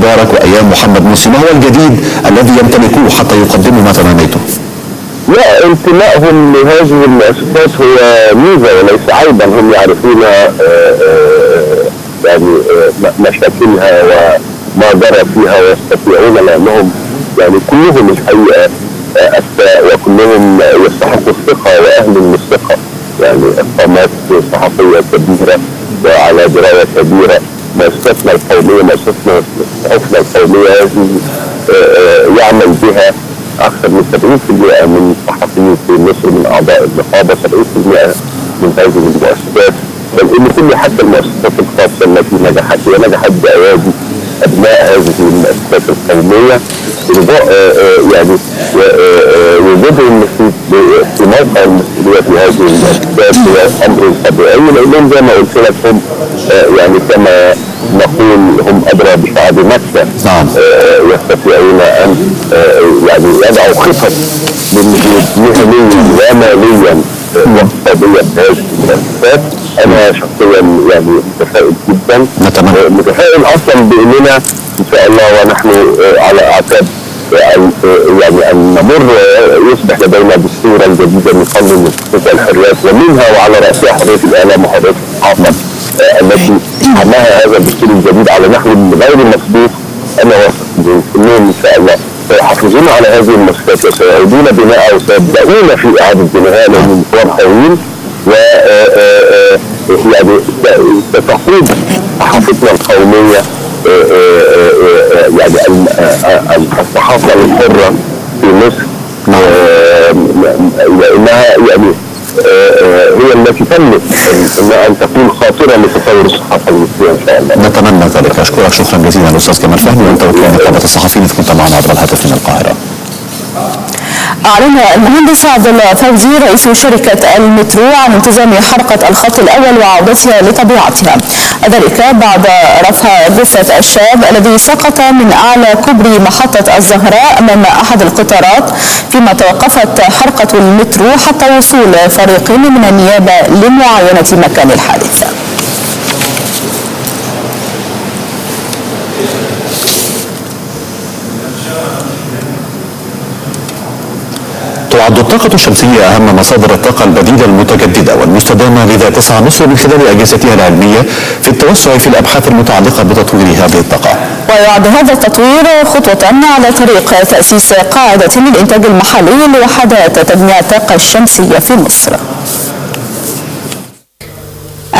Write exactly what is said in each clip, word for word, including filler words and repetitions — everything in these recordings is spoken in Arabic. مبارك وايام محمد مرسي، ما هو الجديد الذي يمتلكوه حتى يقدموا ما تمنيته؟ لا، انتمائهم لهذه المؤسسات هو ميزه وليس عيبا، هم يعرفون يعني مشاكلها وما جرى فيها ويستطيعون، لانهم يعني كلهم الحقيقه اساء وكلهم يستحقوا الثقه واهل الثقه، يعني قامات صحفيه كبيره وعلى درايه كبيره، مؤسستنا القوميه مؤسستنا القوميه هذه يعمل بها اكثر من سبعين بالمئة من الصحفيين في مصر، من اعضاء النقابه سبعين بالمئة من هذه المؤسسات، بل ان كل حتى المؤسسات الخاصه التي نجحت ونجحت بايادي ابناء هذه المؤسسات القوميه، يعني وجودهم في موقع المسؤوليه في هذه المؤسسات هو امر طبيعي، لانهم زي ما قلت لك هم يعني كما نقول هم ادرى بشعب مكه، يستطيعون ان يعني يضعوا خطط مهنيا وماليا واقتصاديا بهذه المؤسسات. انا شخصيا يعني متفائل جدا، متفائل اصلا باننا ان شاء الله ونحن على اعتاب يعني ان نمر يصبح لدينا بالصوره الجديده من قانون المؤسسات الحريات، ومنها وعلى راسها حريه الاعلام وحريه الصحافه التي عملها هذا الدستور الجديد على نحو غير مسبوق. انا واثق انهم ان شاء الله سيحافظون على هذه المؤسسات وسيعيدون بناءها وسيبداون في اعاده بنائها من مشوار طويل، و يعني ستقود صحافتنا القوميه يعني الصحافه الحره في مصر، لانها يعني هي التي تملك ان تكون خاطره لتطور الصحافه المصريه ان شاء الله. نتمنى ذلك. اشكرك شكرا جزيلا الاستاذ كمال فهمي، وانت وكيل نقابه الصحفيين اذ كنت معنا عبر الهاتف من القاهره. أعلن المهندس عادل فوزي رئيس شركة المترو عن التزام حرقة الخط الأول وعودتها لطبيعتها، ذلك بعد رفع جثة الشاب الذي سقط من أعلى كوبري محطة الزهراء أمام أحد القطارات، فيما توقفت حرقة المترو حتى وصول فريقين من النيابة لمعاينة مكان الحادث. تعد الطاقة الشمسية أهم مصادر الطاقة البديلة المتجددة والمستدامة، لذا تسعى مصر من خلال أجهزتها العلمية في التوسع في الأبحاث المتعلقة بتطوير هذه الطاقة. ويعد هذا التطوير خطوة على طريق تأسيس قاعدة للإنتاج المحلي لوحدات تجميع الطاقة الشمسية في مصر.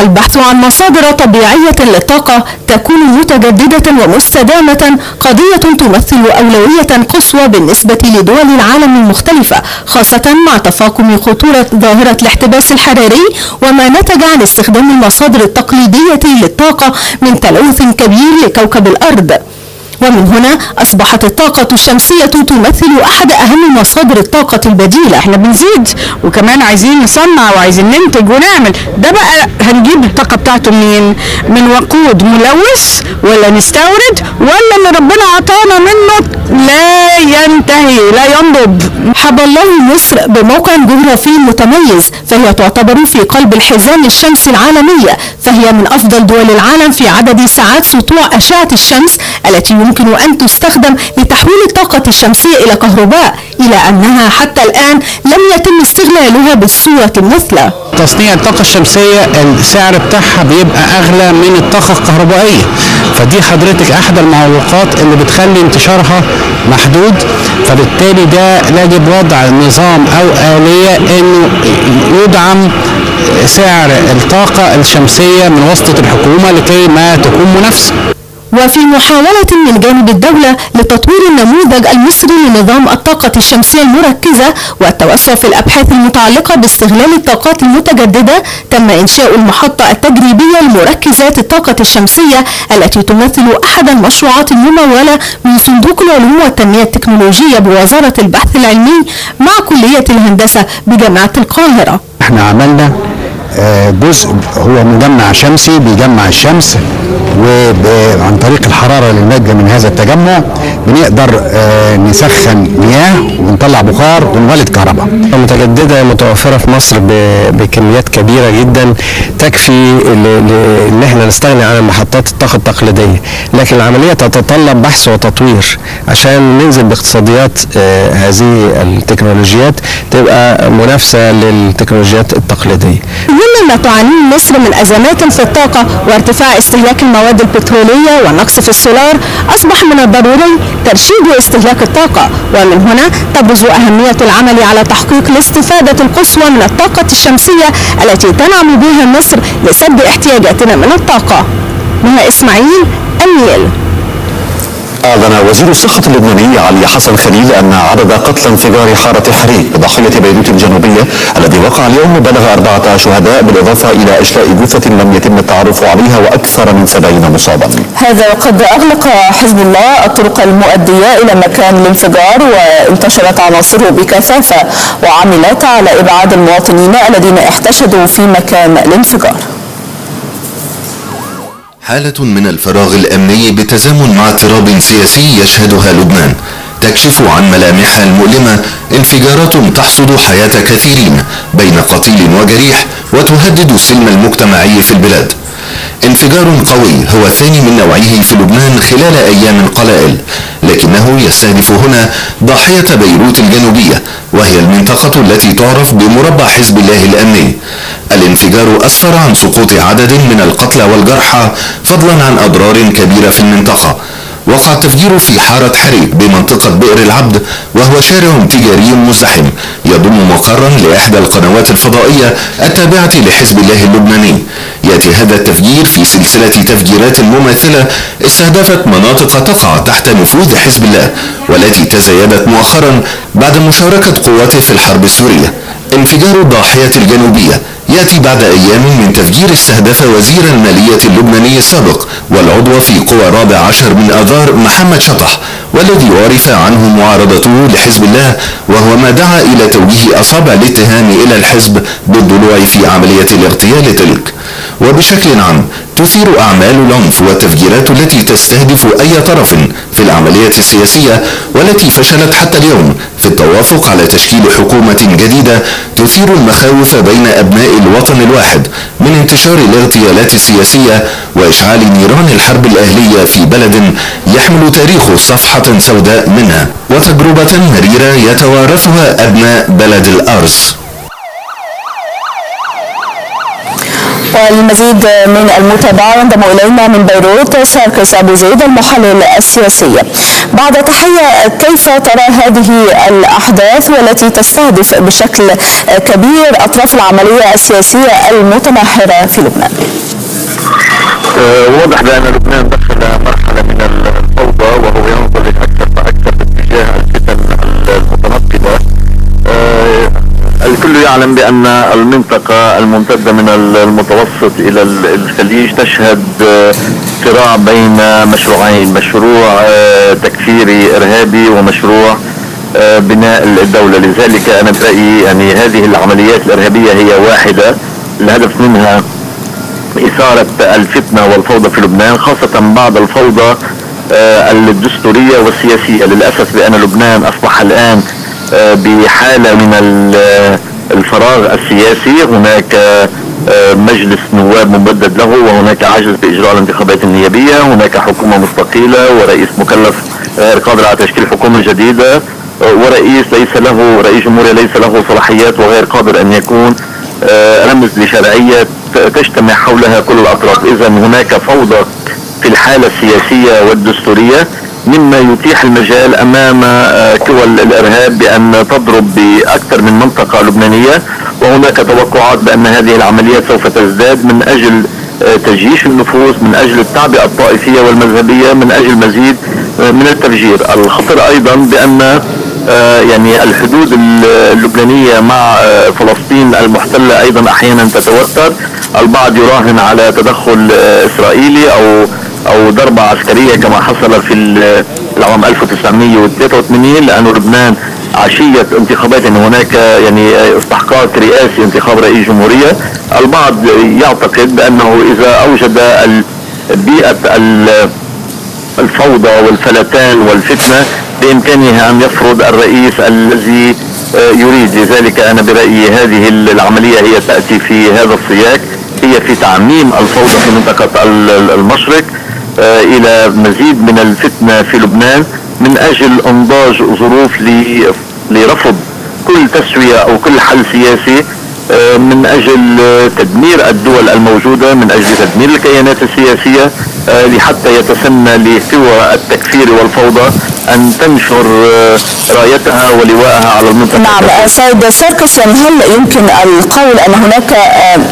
البحث عن مصادر طبيعية للطاقة تكون متجددة ومستدامة قضية تمثل أولوية قصوى بالنسبة لدول العالم المختلفة، خاصة مع تفاقم خطورة ظاهرة الاحتباس الحراري وما نتج عن استخدام المصادر التقليدية للطاقة من تلوث كبير لكوكب الأرض. ومن هنا أصبحت الطاقة الشمسية تمثل أحد أهم مصادر الطاقة البديلة. احنا بنزيد وكمان عايزين نصنع وعايزين ننتج ونعمل، ده بقى هنجيب الطاقة بتاعته منين؟ من وقود ملوث ولا نستورد ولا اللي ربنا عطانا منه لا ينتهي لا ينضب؟ حب الله مصر بموقع جغرافي متميز، فهي تعتبر في قلب الحزام الشمسي العالمية، فهي من أفضل دول العالم في عدد ساعات سطوع أشعة الشمس التي يمكن أن تستخدم لتحويل الطاقة الشمسية إلى كهرباء، إلى أنها حتى الآن لم يتم استغلالها بالصورة المثلى. تصنيع الطاقة الشمسية السعر بتاعها بيبقى أغلى من الطاقة الكهربائية، فدي حضرتك أحد المعوقات اللي بتخلي انتشارها محدود، فبالتالي ده يجب وضع نظام أو آلية إنه يدعم سعر الطاقة الشمسية من وسط الحكومة لكي ما تكون منافسة. وفي محاولة من جانب الدولة لتطوير النموذج المصري لنظام الطاقة الشمسية المركزة والتوسع في الأبحاث المتعلقة باستغلال الطاقات المتجددة، تم إنشاء المحطة التجريبية لمركزات الطاقة الشمسية التي تمثل أحد المشروعات الممولة من صندوق العلوم والتنمية التكنولوجية بوزارة البحث العلمي مع كلية الهندسة بجامعة القاهرة. احنا عملنا جزء هو مجمع شمسي بيجمع الشمس، وعن طريق الحرارة اللي ناتجة من هذا التجمع بنقدر نسخن مياه ونطلع بخار ونولد كهرباء. متجدده متوفره في مصر بكميات كبيره جدا تكفي ان احنا نستغني عن محطات الطاقه التقليديه، لكن العمليه تتطلب بحث وتطوير عشان ننزل باقتصاديات هذه التكنولوجيات تبقى منافسه للتكنولوجيات التقليديه. مهم ما تعانيه مصر من ازمات في الطاقه وارتفاع استهلاك المواد البتروليه والنقص في السولار، اصبح من الضروري ترشيد استهلاك الطاقه، ومن هنا تبرز اهميه العمل على تحقيق الاستفاده القصوى من الطاقه الشمسيه التي تنعم بها مصر لسد احتياجاتنا من الطاقه. مها إسماعيل، النيل. أعلن وزير الصحة اللبناني علي حسن خليل أن عدد قتلى انفجار حارة حريق ضحية بيروت الجنوبية الذي وقع اليوم بلغ أربعة شهداء بالإضافة إلى إشلاء جثة لم يتم التعرف عليها وأكثر من سبعين مصابا. هذا وقد أغلق حزب الله الطرق المؤدية إلى مكان الانفجار وانتشرت عناصره بكثافة وعملت على إبعاد المواطنين الذين احتشدوا في مكان الانفجار. حالة من الفراغ الأمني بتزامن مع اضطراب سياسي يشهدها لبنان تكشف عن ملامحها المؤلمة، انفجارات تحصد حياة كثيرين بين قتيل وجريح وتهدد السلم المجتمعي في البلاد. انفجار قوي هو الثاني من نوعه في لبنان خلال أيام قلائل، لكنه يستهدف هنا ضاحية بيروت الجنوبية وهي المنطقة التي تعرف بمربع حزب الله الأمني. الانفجار أسفر عن سقوط عدد من القتلى والجرحى فضلا عن أضرار كبيرة في المنطقة. وقع التفجير في حارة حريق بمنطقة بئر العبد وهو شارع تجاري مزدحم يضم مقرا لإحدى القنوات الفضائية التابعة لحزب الله اللبناني. يأتي هذا التفجير في سلسلة تفجيرات مماثلة استهدفت مناطق تقع تحت نفوذ حزب الله والتي تزايدت مؤخرا بعد مشاركة قواته في الحرب السورية. انفجار ضاحية الجنوبية يأتي بعد أيام من تفجير استهدف وزير المالية اللبناني السابق والعضو في قوى رابع عشر من آذار محمد شطح، والذي ورث عنه معارضته لحزب الله وهو ما دعا إلى توجيه أصابع الاتهام إلى الحزب بالضلوع في عملية الاغتيال تلك. وبشكل عام تثير أعمال العنف والتفجيرات التي تستهدف أي طرف في العملية السياسية والتي فشلت حتى اليوم في التوافق على تشكيل حكومة جديدة تثير المخاوف بين أبناء الوطن الواحد من انتشار الاغتيالات السياسية وإشعال نيران الحرب الأهلية في بلد يحمل تاريخه صفحة سوداء منها وتجربة مريرة يتوارثها أبناء بلد الأرض. والمزيد من المتابعة ينضم إلينا من بيروت ساركيس ابو زيد المحلل السياسي. بعد تحية، كيف ترى هذه الأحداث والتي تستهدف بشكل كبير أطراف العملية السياسية المتمحورة في لبنان؟ واضح بأن لبنان دخل مرحلة من الفوضى وهو ينطلق أكثر فأكثر باتجاه الفتن المتنقلة. الكل يعلم بأن المنطقة الممتدة من المتوسط إلى الخليج تشهد صراع بين مشروعين، مشروع تكفيري إرهابي ومشروع بناء الدولة. لذلك أنا برأيي يعني هذه العمليات الإرهابية هي واحدة، الهدف منها إثارة الفتنة والفوضى في لبنان، خاصة بعد الفوضى الدستورية والسياسية. للأسف بأن لبنان أصبح الآن بحالة من الفراغ السياسي، هناك مجلس نواب ممدد له وهناك عجز بإجراء الانتخابات النيابية، هناك حكومة مستقيلة ورئيس مكلف غير قادر على تشكيل حكومة جديدة، ورئيس ليس له رئيس جمهورية ليس له صلاحيات وغير قادر أن يكون رمز لشرعية تجتمع حولها كل الأطراف. إذا هناك فوضى في الحالة السياسية والدستورية مما يتيح المجال امام قوى الارهاب بان تضرب باكثر من منطقه لبنانيه، وهناك توقعات بان هذه العمليات سوف تزداد من اجل تجييش النفوس، من اجل التعبئه الطائفيه والمذهبيه، من اجل مزيد من التفجير. الخطر ايضا بان يعني الحدود اللبنانيه مع فلسطين المحتله ايضا احيانا تتوتر، البعض يراهن على تدخل اسرائيلي او او ضربة عسكرية كما حصل في العام ألف وتسعمئة وثلاثة وثمانين، لانه لبنان عشية انتخابات هناك يعني استحقاق رئاسي انتخاب رئيس جمهورية. البعض يعتقد بانه اذا اوجد بيئة الفوضى والفلتان والفتنة بإمكانه أن يفرض الرئيس الذي يريد. لذلك أنا برأيي هذه العملية هي تأتي في هذا السياق، هي في تعميم الفوضى في منطقة المشرق إلى مزيد من الفتنة في لبنان من أجل إنضاج ظروف لرفض كل تسوية أو كل حل سياسي، من أجل تدمير الدول الموجودة، من أجل تدمير الكيانات السياسية، لحتى يتسنى لقوى التكفير والفوضى أن تنشر رايتها ولواءها على المنطقة. نعم سيد ساركيس، يعني هل يمكن القول أن هناك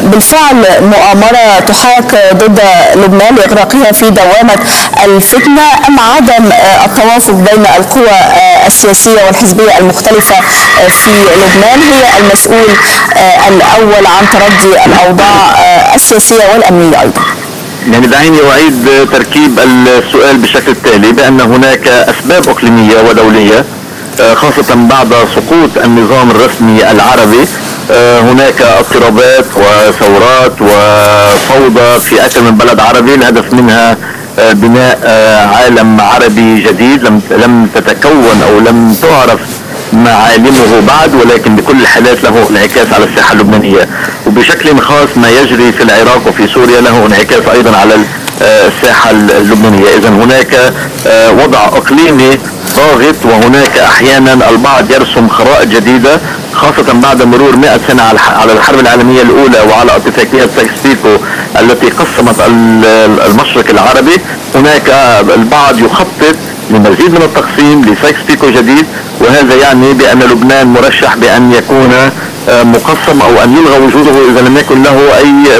بالفعل مؤامرة تحاك ضد لبنان لإغراقها في دوامة الفتنة، أم عدم التوافق بين القوى السياسية والحزبية المختلفة في لبنان هي المسؤول الأول عن تردي الأوضاع السياسية والأمنية أيضا؟ يعني دعيني أعيد تركيب السؤال بشكل التالي، بأن هناك أسباب إقليمية ودولية خاصة بعد سقوط النظام الرسمي العربي، هناك اضطرابات وثورات وفوضى في أكثر من بلد عربي، الهدف منها بناء عالم عربي جديد لم تتكون أو لم تعرف معالمه بعد، ولكن بكل الحالات له انعكاس على الساحه اللبنانيه، وبشكل خاص ما يجري في العراق وفي سوريا له انعكاس ايضا على الساحه اللبنانيه. اذا هناك وضع اقليمي ضاغط، وهناك احيانا البعض يرسم خرائط جديده خاصه بعد مرور مئة سنه على الحرب العالميه الاولى وعلى اتفاقيه ساكس-بيكو التي قسمت المشرق العربي. هناك البعض يخطط لمزيد من التقسيم لساكس-بيكو جديد، وهذا يعني بأن لبنان مرشح بأن يكون مقسم أو أن يلغى وجوده إذا لم يكن له أي